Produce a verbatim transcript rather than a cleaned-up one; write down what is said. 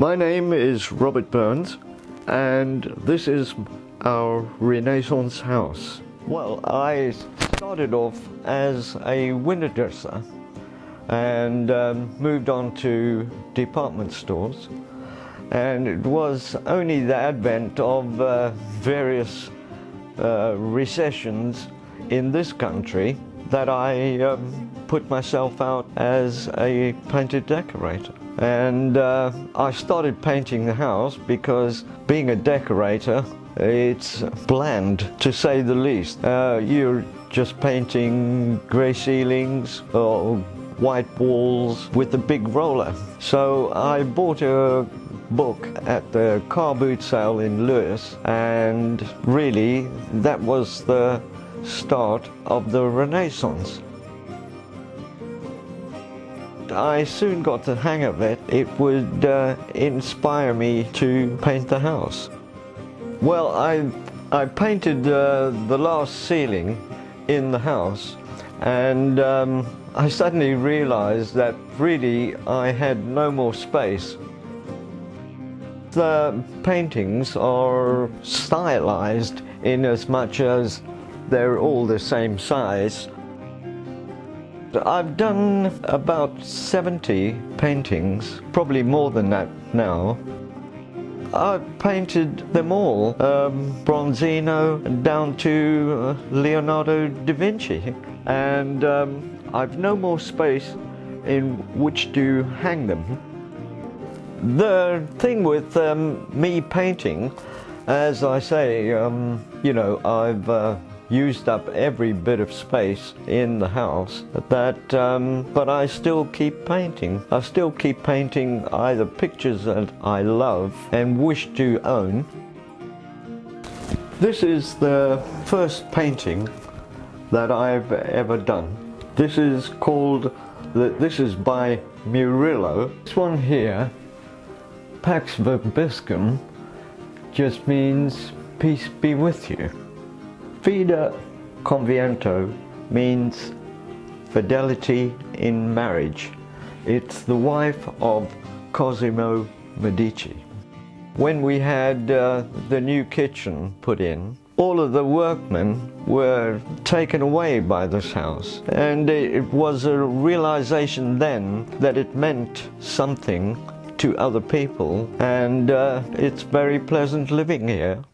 My name is Robert Burns, and this is our Renaissance house. Well, I started off as a window dresser and um, moved on to department stores, and it was only the advent of uh, various uh, recessions in this country that I um, put myself out as a painter decorator. And uh, I started painting the house because being a decorator, it's bland to say the least. Uh, you're just painting grey ceilings or white walls with a big roller. So I bought a book at the car boot sale in Lewis, and really that was the start of the Renaissance. I soon got the hang of it. It would uh, inspire me to paint the house. Well, I, I painted uh, the last ceiling in the house, and um, I suddenly realized that really I had no more space. The paintings are stylized in as much as they're all the same size. I've done about seventy paintings, probably more than that now. I've painted them all, um, Bronzino down to uh, Leonardo da Vinci, and um, I've no more space in which to hang them. The thing with um, me painting, as I say, um, you know, I've uh, used up every bit of space in the house, that, um, but I still keep painting. I still keep painting either pictures that I love and wish to own. This is the first painting that I've ever done. This is called, this is by Murillo. This one here, Pax Vobiscum, just means peace be with you. Fida conviento means fidelity in marriage. It's the wife of Cosimo Medici. When we had uh, the new kitchen put in, all of the workmen were taken away by this house. And it was a realization then that it meant something to other people. And uh, it's very pleasant living here.